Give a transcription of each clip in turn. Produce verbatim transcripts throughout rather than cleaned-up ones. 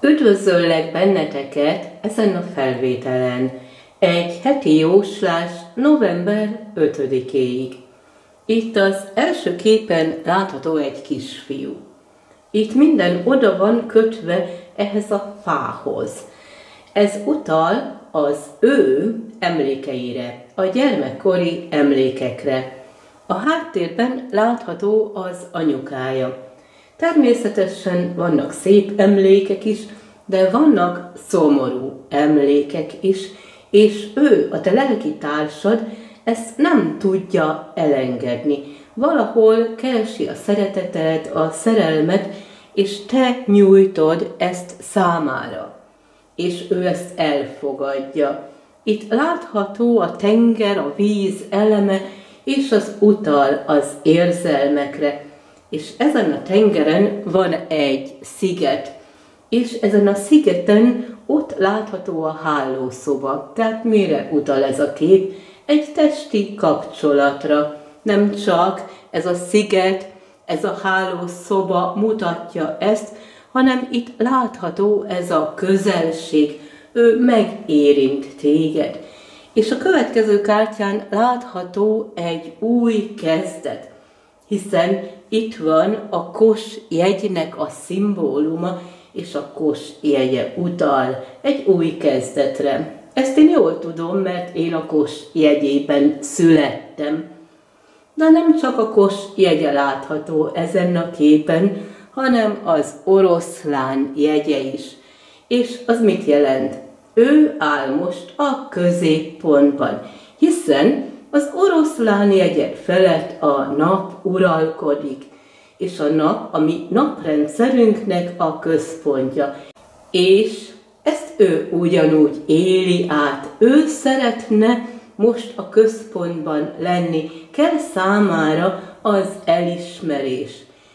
Üdvözöllek benneteket ezen a felvételen, egy heti jóslás november ötödikéig. Itt az első képen látható egy kisfiú. Itt minden oda van kötve ehhez a fához. Ez utal az ő emlékeire, a gyermekkori emlékekre. A háttérben látható az anyukája. Természetesen vannak szép emlékek is, de vannak szomorú emlékek is, és ő, a te lelki társad, ezt nem tudja elengedni. Valahol keresi a szeretetet, a szerelmet, és te nyújtod ezt számára. És ő ezt elfogadja. Itt látható a tenger, a víz eleme, és az utal az érzelmekre. És ezen a tengeren van egy sziget, és ezen a szigeten ott látható a hálószoba. Tehát mire utal ez a kép? Egy testi kapcsolatra. Nem csak ez a sziget, ez a hálószoba mutatja ezt, hanem itt látható ez a közelség. Ő megérint téged. És a következő kártyán látható egy új kezdet, hiszen itt van a kos jegynek a szimbóluma, és a kos jegye utal egy új kezdetre. Ezt én jól tudom, mert én a kos jegyében születtem. De nem csak a kos jegye látható ezen a képen, hanem az oroszlán jegye is. És az mit jelent? Ő áll most a középpontban, hiszen az oroszlán jegyek felett a nap uralkodik, és a nap a mi naprendszerünknek a központja. És ezt ő ugyanúgy éli át, ő szeretne most a központban lenni, kell számára az elismerés,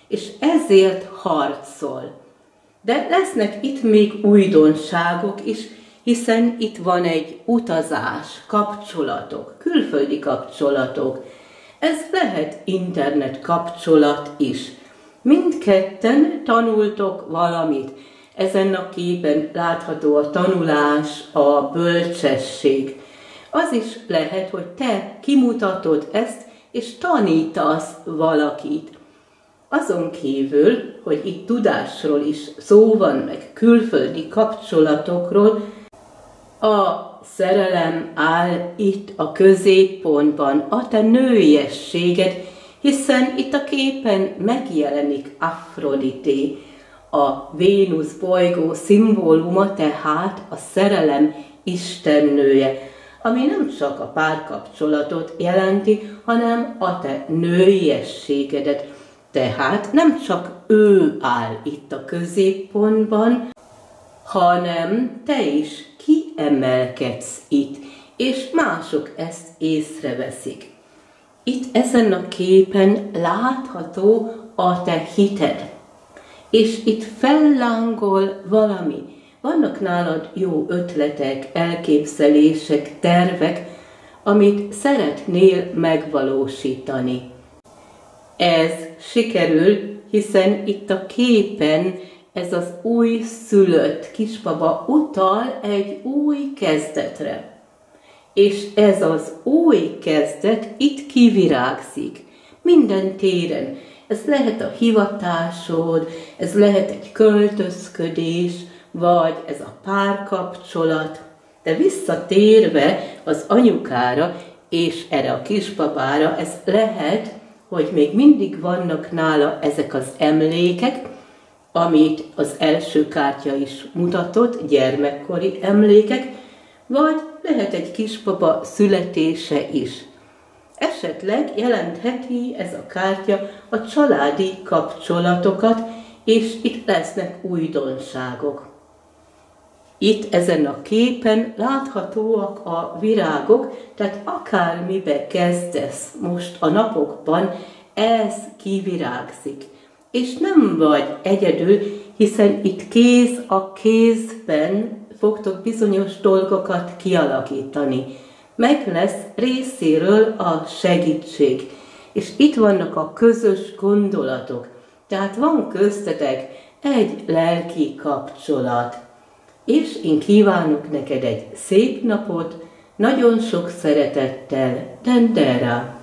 és ezért harcol. De lesznek itt még újdonságok is, hiszen itt van egy utazás, kapcsolatok, külföldi kapcsolatok. Ez lehet internet kapcsolat is. Mindketten tanultok valamit. Ezen a képen látható a tanulás, a bölcsesség. Az is lehet, hogy te kimutatod ezt, és tanítasz valakit. Azon kívül, hogy itt tudásról is szó van, meg külföldi kapcsolatokról, a szerelem áll itt a középpontban, a te nőiességed, hiszen itt a képen megjelenik Afrodité. A Vénusz bolygó szimbóluma tehát a szerelem istennője, ami nem csak a párkapcsolatot jelenti, hanem a te nőiességedet. Tehát nem csak ő áll itt a középpontban, hanem te is kiemelkedsz itt, és mások ezt észreveszik. Itt ezen a képen látható a te hited, és itt fellángol valami. Vannak nálad jó ötletek, elképzelések, tervek, amit szeretnél megvalósítani. Ez sikerül, hiszen itt a képen ez az új szülött kisbaba utal egy új kezdetre. És ez az új kezdet itt kivirágzik minden téren. Ez lehet a hivatásod, ez lehet egy költözködés, vagy ez a párkapcsolat. De visszatérve az anyukára és erre a kisbabára, ez lehet, hogy még mindig vannak nála ezek az emlékek, amit az első kártya is mutatott, gyermekkori emlékek, vagy lehet egy kisbaba születése is. Esetleg jelentheti ez a kártya a családi kapcsolatokat, és itt lesznek újdonságok. Itt ezen a képen láthatóak a virágok, tehát akármibe kezdesz most a napokban, ez kivirágzik. És nem vagy egyedül, hiszen itt kéz a kézben fogtok bizonyos dolgokat kialakítani. Meg lesz részéről a segítség. És itt vannak a közös gondolatok. Tehát van köztetek egy lelki kapcsolat. És én kívánok neked egy szép napot, nagyon sok szeretettel, Dendera!